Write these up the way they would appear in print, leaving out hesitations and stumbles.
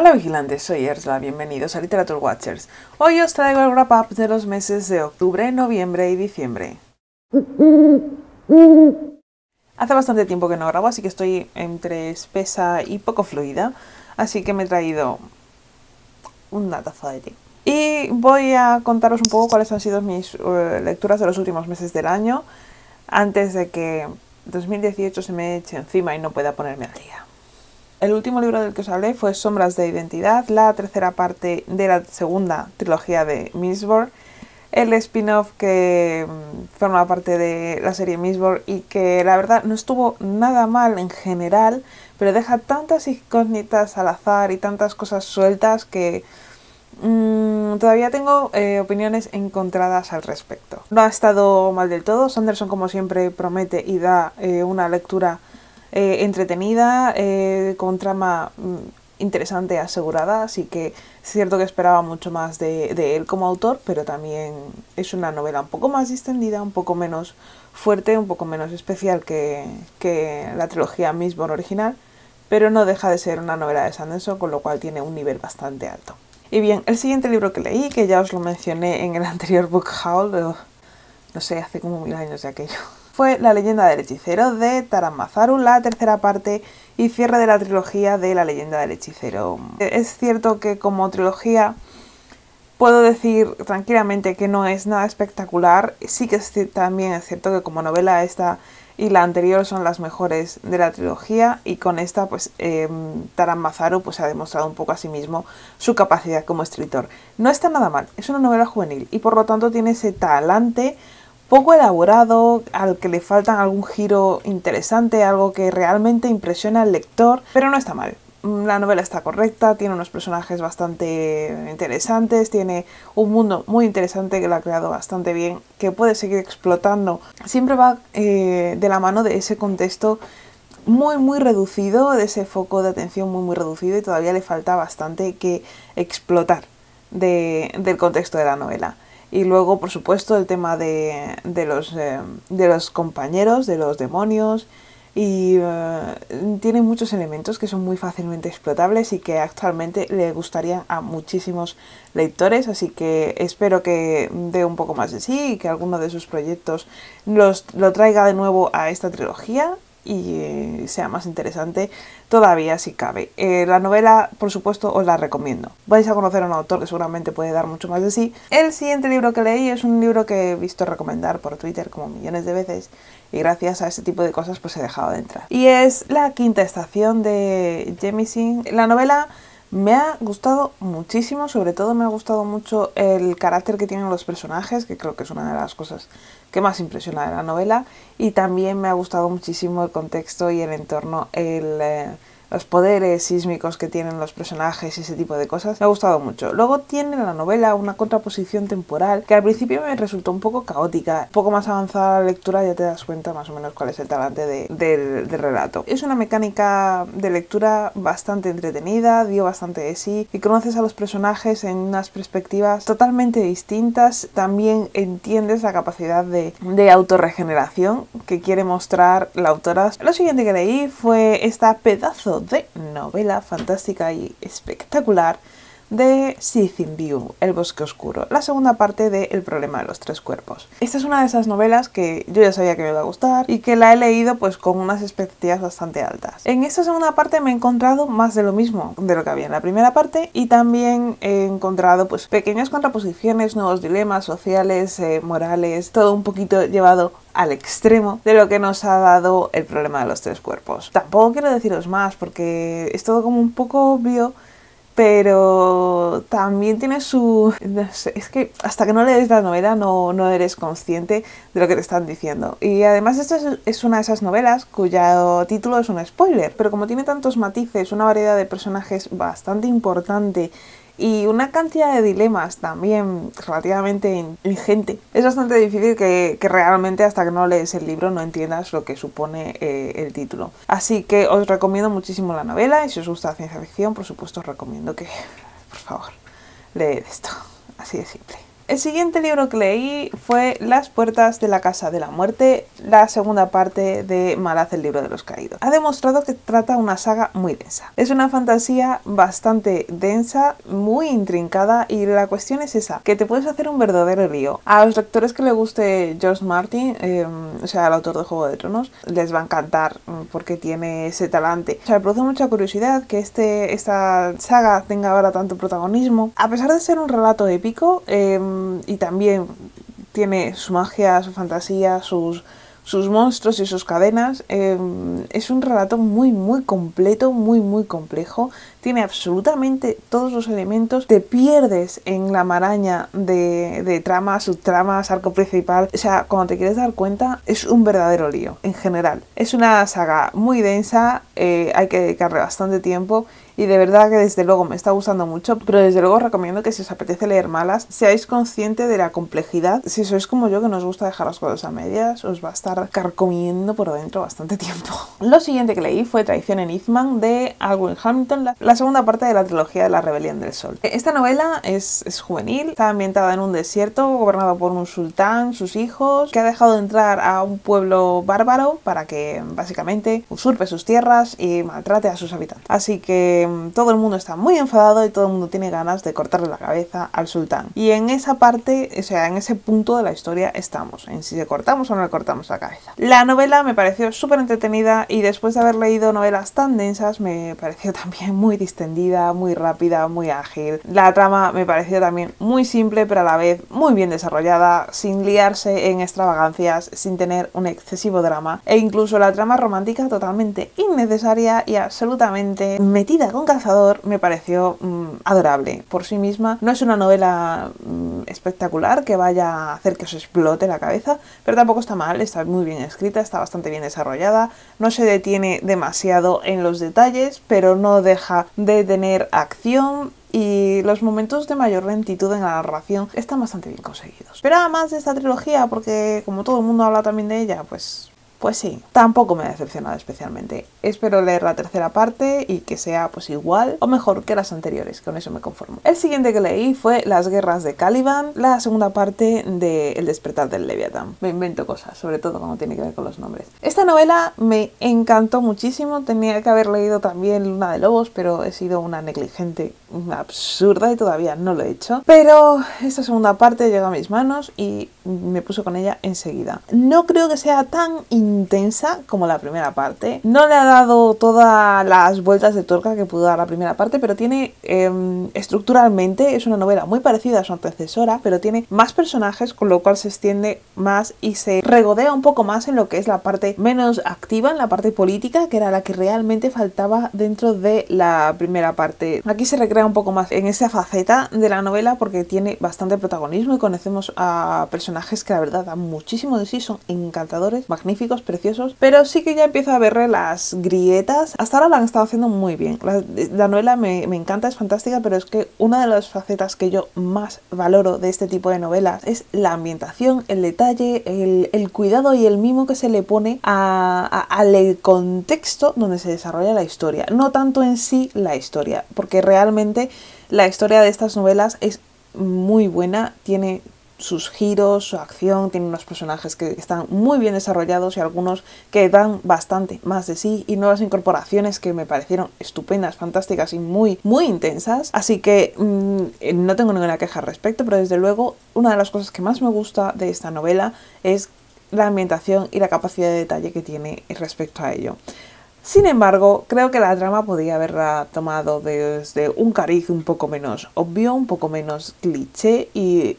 Hola vigilantes, soy Erza, bienvenidos a Literature Watchers. Hoy os traigo el wrap up de los meses de octubre, noviembre y diciembre. Hace bastante tiempo que no grabo, así que estoy entre espesa y poco fluida, así que me he traído una taza de té. Y voy a contaros un poco cuáles han sido mis lecturas de los últimos meses del año, antes de que 2018 se me eche encima y no pueda ponerme al día. El último libro del que os hablé fue Sombras de Identidad, la tercera parte de la segunda trilogía de Mistborn, el spin-off que forma parte de la serie Mistborn y que la verdad no estuvo nada mal en general, pero deja tantas incógnitas al azar y tantas cosas sueltas que todavía tengo opiniones encontradas al respecto. No ha estado mal del todo. Sanderson, como siempre, promete y da una lectura entretenida, con trama interesante asegurada, así que es cierto que esperaba mucho más de él como autor, pero también es una novela un poco más distendida, un poco menos fuerte, un poco menos especial que la trilogía Mistborn original, pero no deja de ser una novela de Sanderson, con lo cual tiene un nivel bastante alto. Y bien, el siguiente libro que leí, que ya os lo mencioné en el anterior book haul, no sé, hace como 1000 años de aquello, fue La leyenda del hechicero de Taran Matharu, la tercera parte y cierre de la trilogía de La leyenda del hechicero. Es cierto que como trilogía puedo decir tranquilamente que no es nada espectacular, sí que también es cierto que como novela esta y la anterior son las mejores de la trilogía, y con esta pues Taran Matharu pues ha demostrado un poco a sí mismo su capacidad como escritor. No está nada mal, es una novela juvenil y por lo tanto tiene ese talante poco elaborado, al que le faltan algún giro interesante, algo que realmente impresiona al lector, pero no está mal. La novela está correcta, tiene unos personajes bastante interesantes, tiene un mundo muy interesante que lo ha creado bastante bien, que puede seguir explotando. Siempre va de la mano de ese contexto muy reducido, de ese foco de atención muy reducido, y todavía le falta bastante que explotar del contexto de la novela. Y luego, por supuesto, el tema de los compañeros, de los demonios, y tiene muchos elementos que son muy fácilmente explotables y que actualmente le gustarían a muchísimos lectores, así que espero que dé un poco más de sí y que alguno de sus proyectos lo traiga de nuevo a esta trilogía y sea más interesante todavía si cabe. La novela, por supuesto, os la recomiendo. Vais a conocer a un autor que seguramente puede dar mucho más de sí. El siguiente libro que leí es un libro que he visto recomendar por Twitter como millones de veces, y gracias a este tipo de cosas pues he dejado de entrar. Y es La quinta estación de Jemisin. La novela me ha gustado muchísimo, sobre todo me ha gustado mucho el carácter que tienen los personajes, que creo que es una de las cosas que más impresiona de la novela, y también me ha gustado muchísimo el contexto y el entorno, los poderes sísmicos que tienen los personajes y ese tipo de cosas. Me ha gustado mucho. Luego tiene la novela una contraposición temporal que al principio me resultó un poco caótica. Un poco más avanzada la lectura ya te das cuenta más o menos cuál es el talante del relato. Es una mecánica de lectura bastante entretenida, dio bastante de sí, y conoces a los personajes en unas perspectivas totalmente distintas. También entiendes la capacidad de autorregeneración que quiere mostrar la autora. Lo siguiente que leí fue esta pedazo de novela fantástica y espectacular de View, El bosque oscuro, la segunda parte de El problema de los tres cuerpos. Esta es una de esas novelas que yo ya sabía que me iba a gustar y que la he leído pues con unas expectativas bastante altas. En esta segunda parte me he encontrado más de lo mismo de lo que había en la primera parte, y también he encontrado pues pequeñas contraposiciones, nuevos dilemas sociales, morales, todo un poquito llevado al extremo de lo que nos ha dado El problema de los tres cuerpos. Tampoco quiero deciros más porque es todo como un poco obvio, pero también tiene su... No sé, es que hasta que no lees la novela no eres consciente de lo que te están diciendo. Y además esta es una de esas novelas cuyo título es un spoiler, pero como tiene tantos matices, una variedad de personajes bastante importante y una cantidad de dilemas también relativamente ingente, es bastante difícil que realmente hasta que no lees el libro no entiendas lo que supone el título. Así que os recomiendo muchísimo la novela, y si os gusta la ciencia ficción, por supuesto os recomiendo que, por favor, leed esto. Así de simple. El siguiente libro que leí fue Las puertas de la casa de la muerte, la segunda parte de Malaz, el libro de los caídos. Ha demostrado que trata una saga muy densa. Es una fantasía bastante densa, muy intrincada, y la cuestión es esa, que te puedes hacer un verdadero lío. A los lectores que les guste George Martin, o sea, el autor de Juego de Tronos, les va a encantar porque tiene ese talante. O sea, me produce mucha curiosidad que esta saga tenga ahora tanto protagonismo. A pesar de ser un relato épico, y también tiene su magia, su fantasía, sus monstruos y sus cadenas. Es un relato muy, muy completo, muy, muy complejo. Tiene absolutamente todos los elementos. Te pierdes en la maraña de tramas, subtramas, arco principal. O sea, cuando te quieres dar cuenta, es un verdadero lío, en general. Es una saga muy densa, hay que dedicarle bastante tiempo. Y de verdad que desde luego me está gustando mucho, pero desde luego recomiendo que si os apetece leer Malaz, seáis conscientes de la complejidad. Si sois como yo, que no os gusta dejar las cosas a medias, os va a estar carcomiendo por dentro bastante tiempo. Lo siguiente que leí fue Traición en Izman de Alwyn Hamilton, la segunda parte de la trilogía de La rebelión del sol. Esta novela es juvenil, está ambientada en un desierto gobernado por un sultán, sus hijos, que ha dejado de entrar a un pueblo bárbaro para que básicamente usurpe sus tierras y maltrate a sus habitantes. Así que todo el mundo está muy enfadado y todo el mundo tiene ganas de cortarle la cabeza al sultán. Y en esa parte, o sea, en ese punto de la historia estamos, en si le cortamos o no le cortamos la cabeza. La novela me pareció súper entretenida y después de haber leído novelas tan densas me pareció también muy distendida, muy rápida, muy ágil. La trama me pareció también muy simple pero a la vez muy bien desarrollada, sin liarse en extravagancias, sin tener un excesivo drama, e incluso la trama romántica totalmente innecesaria y absolutamente metida con cazador me pareció adorable por sí misma. No es una novela espectacular que vaya a hacer que os explote la cabeza, pero tampoco está mal, está muy bien escrita, está bastante bien desarrollada, no se detiene demasiado en los detalles, pero no deja de tener acción. Y los momentos de mayor lentitud en la narración están bastante bien conseguidos. Esperaba más de esta trilogía porque como todo el mundo habla también de ella, pues sí, tampoco me ha decepcionado especialmente. Espero leer la tercera parte y que sea pues igual o mejor que las anteriores, con eso me conformo. El siguiente que leí fue Las guerras de Calibán, la segunda parte de El despertar del Leviatán. Me invento cosas, sobre todo cuando tiene que ver con los nombres. Esta novela me encantó muchísimo, tenía que haber leído también Luna de Lobos, pero he sido una negligente absurda y todavía no lo he hecho. Pero esta segunda parte llegó a mis manos y me puso con ella enseguida. No creo que sea tan intensa como la primera parte, no le ha dado todas las vueltas de tuerca que pudo dar la primera parte, pero tiene estructuralmente es una novela muy parecida a su antecesora, pero tiene más personajes, con lo cual se extiende más y se regodea un poco más en lo que es la parte menos activa, en la parte política, que era la que realmente faltaba dentro de la primera parte. Aquí se recrea un poco más en esa faceta de la novela porque tiene bastante protagonismo y conocemos a personajes que la verdad dan muchísimo de sí, son encantadores, magníficos, preciosos, pero sí que ya empiezo a verle las grietas. Hasta ahora la han estado haciendo muy bien. La novela me encanta, es fantástica, pero es que una de las facetas que yo más valoro de este tipo de novelas es la ambientación, el detalle, el cuidado y el mimo que se le pone al contexto donde se desarrolla la historia. No tanto en sí la historia, porque realmente la historia de estas novelas es muy buena, tiene sus giros, su acción, tiene unos personajes que están muy bien desarrollados y algunos que dan bastante más de sí, y nuevas incorporaciones que me parecieron estupendas, fantásticas y muy, muy intensas. Así que no tengo ninguna queja al respecto, pero desde luego una de las cosas que más me gusta de esta novela es la ambientación y la capacidad de detalle que tiene respecto a ello. Sin embargo, creo que la trama podría haberla tomado desde un cariz un poco menos obvio, un poco menos cliché y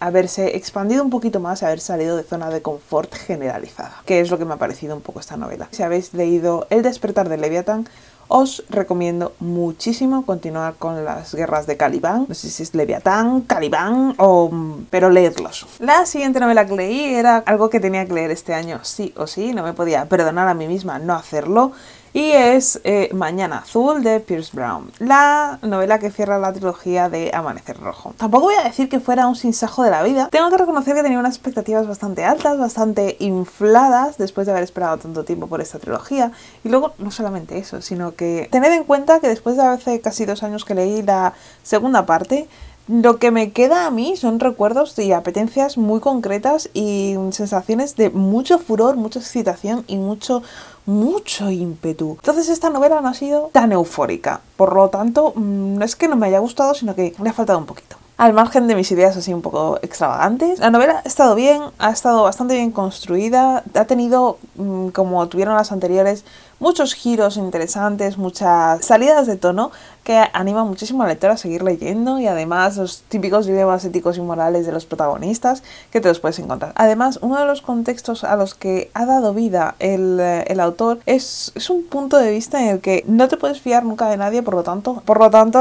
haberse expandido un poquito más, haber salido de zona de confort generalizada, que es lo que me ha parecido un poco esta novela. Si habéis leído El despertar del Leviatán, os recomiendo muchísimo continuar con Las guerras de Calibán. No sé si es Leviatán, Calibán, pero leedlos. La siguiente novela que leí era algo que tenía que leer este año sí o sí, no me podía perdonar a mí misma no hacerlo, y es Mañana Azul de Pierce Brown, la novela que cierra la trilogía de Amanecer Rojo. Tampoco voy a decir que fuera un sinsajo de la vida. Tengo que reconocer que tenía unas expectativas bastante altas, bastante infladas, después de haber esperado tanto tiempo por esta trilogía. Y luego, no solamente eso, sino que tened en cuenta que después de hace casi 2 años que leí la segunda parte, Lo que me queda a mí son recuerdos y apetencias muy concretas y sensaciones de mucho furor, mucha excitación y mucho ímpetu. Entonces esta novela no ha sido tan eufórica, por lo tanto no es que no me haya gustado, sino que le ha faltado un poquito. Al margen de mis ideas así un poco extravagantes, la novela ha estado bien, ha estado bastante bien construida, ha tenido, como tuvieron las anteriores, muchos giros interesantes, muchas salidas de tono que animan muchísimo al lector a seguir leyendo, y además los típicos dilemas éticos y morales de los protagonistas que te los puedes encontrar. Además, uno de los contextos a los que ha dado vida el autor es un punto de vista en el que no te puedes fiar nunca de nadie, por lo tanto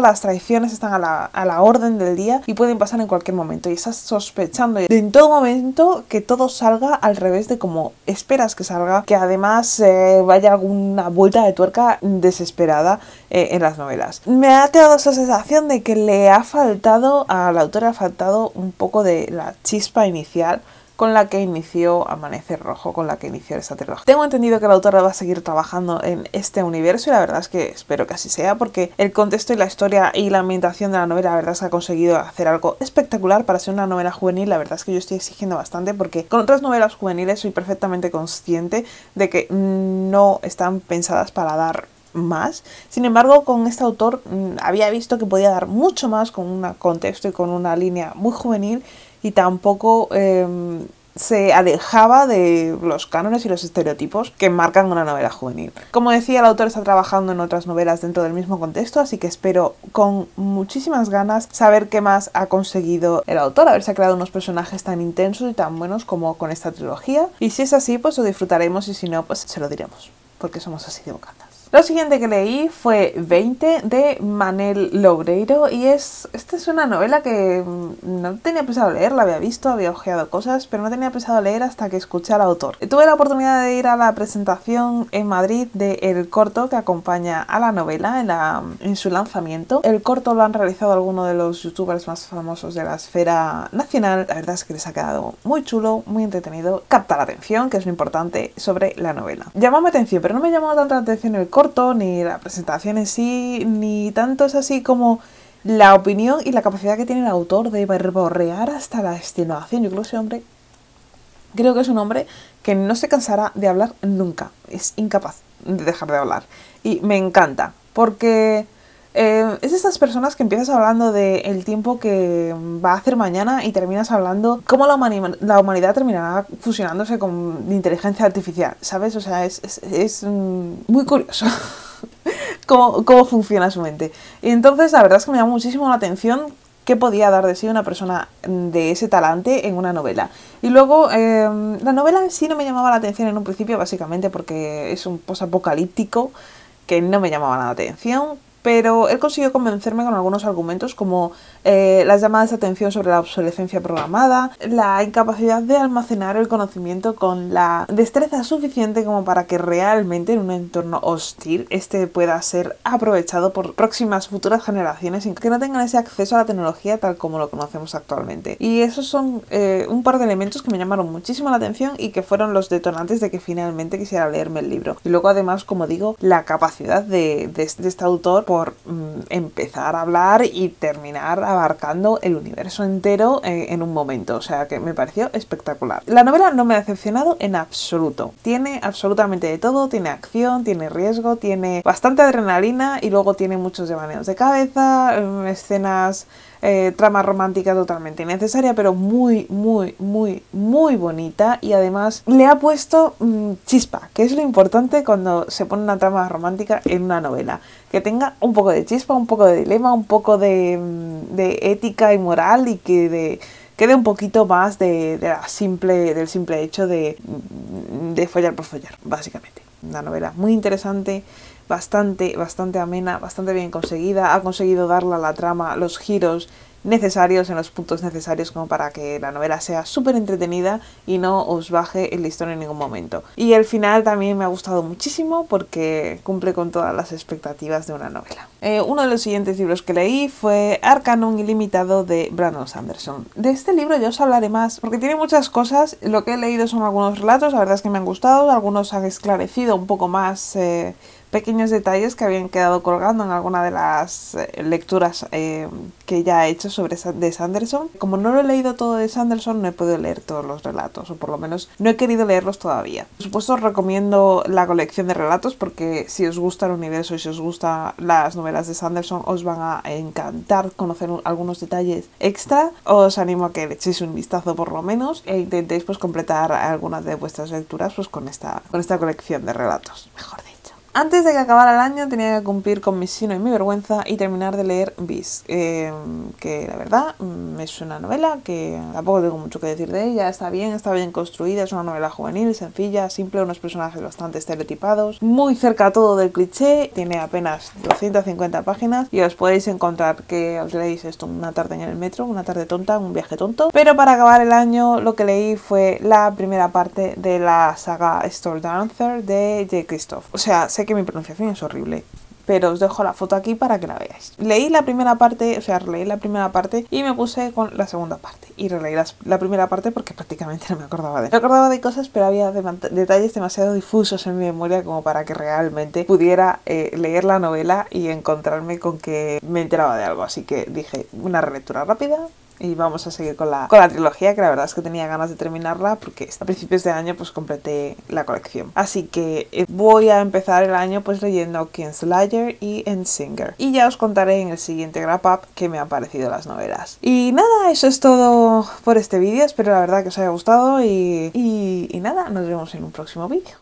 las traiciones están a la orden del día y pueden pasar en cualquier momento, y estás sospechando en todo momento que todo salga al revés de como esperas que salga, que además vaya alguna vuelta de tuerca desesperada en las novelas. Me ha dado esa sensación de que le ha faltado, al autor le ha faltado un poco de la chispa inicial con la que inició Amanecer Rojo, con la que inició esta trilogía. Tengo entendido que la autora va a seguir trabajando en este universo y la verdad es que espero que así sea, porque el contexto y la historia y la ambientación de la novela, la verdad es que ha conseguido hacer algo espectacular para ser una novela juvenil. La verdad es que yo estoy exigiendo bastante, porque con otras novelas juveniles soy perfectamente consciente de que no están pensadas para dar más. Sin embargo, con este autor había visto que podía dar mucho más con un contexto y con una línea muy juvenil, y tampoco se alejaba de los cánones y los estereotipos que marcan una novela juvenil. Como decía, el autor está trabajando en otras novelas dentro del mismo contexto, así que espero con muchísimas ganas saber qué más ha conseguido el autor, haberse creado unos personajes tan intensos y tan buenos como con esta trilogía, y si es así pues lo disfrutaremos, y si no pues se lo diremos, porque somos así de bocatas. Lo siguiente que leí fue 20 de Manel Loureiro, y esta es una novela que no tenía pensado leer, la había visto, había ojeado cosas, pero no tenía pensado leer hasta que escuché al autor. Tuve la oportunidad de ir a la presentación en Madrid de El Corto, que acompaña a la novela en su lanzamiento. El Corto lo han realizado algunos de los youtubers más famosos de la esfera nacional. La verdad es que les ha quedado muy chulo, muy entretenido, capta la atención, que es lo importante sobre la novela. Llamóme atención, pero no me llamó tanta atención el corto, ni la presentación en sí, ni tanto es así como la opinión y la capacidad que tiene el autor de verborrear hasta la extenuación. Yo creo que ese hombre, creo que es un hombre que no se cansará de hablar nunca, es incapaz de dejar de hablar, y me encanta porque es de estas personas que empiezas hablando de el tiempo que va a hacer mañana y terminas hablando cómo la humanidad terminará fusionándose con inteligencia artificial, ¿sabes? O sea, es muy curioso cómo funciona su mente. Y entonces la verdad es que me llama muchísimo la atención qué podía dar de sí una persona de ese talante en una novela. Y luego, la novela en sí no me llamaba la atención en un principio, básicamente porque es un posapocalíptico que no me llamaba la atención, pero él consiguió convencerme con algunos argumentos como las llamadas de atención sobre la obsolescencia programada, la incapacidad de almacenar el conocimiento con la destreza suficiente como para que realmente en un entorno hostil este pueda ser aprovechado por próximas futuras generaciones que no tengan ese acceso a la tecnología tal como lo conocemos actualmente. Y esos son un par de elementos que me llamaron muchísimo la atención y que fueron los detonantes de que finalmente quisiera leerme el libro. Y luego además, como digo, la capacidad de este autor por empezar a hablar y terminar abarcando el universo entero en un momento, o sea que me pareció espectacular. La novela no me ha decepcionado en absoluto, tiene absolutamente de todo, tiene acción, tiene riesgo, tiene bastante adrenalina y luego tiene muchos devaneos de cabeza, escenas, trama romántica totalmente innecesaria pero muy bonita, y además le ha puesto chispa, que es lo importante cuando se pone una trama romántica en una novela, que tenga un poco de chispa, un poco de dilema, un poco de ética y moral, y que quede un poquito más del simple hecho de follar por follar, básicamente. Una novela muy interesante, bastante amena, bastante bien conseguida, ha conseguido darle a la trama los giros necesarios en los puntos necesarios como para que la novela sea súper entretenida y no os baje el listón en ningún momento. Y el final también me ha gustado muchísimo porque cumple con todas las expectativas de una novela. Uno de los siguientes libros que leí fue Arcanum ilimitado de Brandon Sanderson. De este libro yo os hablaré más porque tiene muchas cosas. Lo que he leído son algunos relatos, la verdad es que me han gustado, algunos han esclarecido un poco más pequeños detalles que habían quedado colgando en alguna de las lecturas que ya he hecho sobre de Sanderson. Como no lo he leído todo de Sanderson, no he podido leer todos los relatos, o por lo menos no he querido leerlos todavía. Por supuesto, os recomiendo la colección de relatos porque si os gusta el universo y si os gustan las novelas de Sanderson, os van a encantar conocer algunos detalles extra. Os animo a que le echéis un vistazo por lo menos e intentéis pues completar algunas de vuestras lecturas pues con esta colección de relatos, mejor dicho. Antes de que acabara el año tenía que cumplir con mi sino y mi vergüenza y terminar de leer Beast, que la verdad es una novela que tampoco tengo mucho que decir de ella, está bien construida, es una novela juvenil, sencilla, simple, unos personajes bastante estereotipados, muy cerca todo del cliché, tiene apenas 250 páginas y os podéis encontrar que os leéis esto una tarde en el metro, una tarde tonta, un viaje tonto. Pero para acabar el año lo que leí fue la primera parte de la saga Storm Dancer de J. Kristoff, o sea, sé que mi pronunciación es horrible, pero os dejo la foto aquí para que la veáis. Leí la primera parte, o sea, releí la primera parte y me puse con la segunda parte. Y releí la primera parte porque prácticamente no me acordaba de nada. Me acordaba de cosas, pero había detalles demasiado difusos en mi memoria como para que realmente pudiera leer la novela y encontrarme con que me enteraba de algo. Así que dije, una relectura rápida. Y vamos a seguir con la trilogía, que la verdad es que tenía ganas de terminarla porque a principios de año pues completé la colección. Así que voy a empezar el año pues leyendo Kingslayer y Endsinger. Y ya os contaré en el siguiente wrap up qué me han parecido las novelas. Y nada, eso es todo por este vídeo. Espero la verdad que os haya gustado y nada, nos vemos en un próximo vídeo.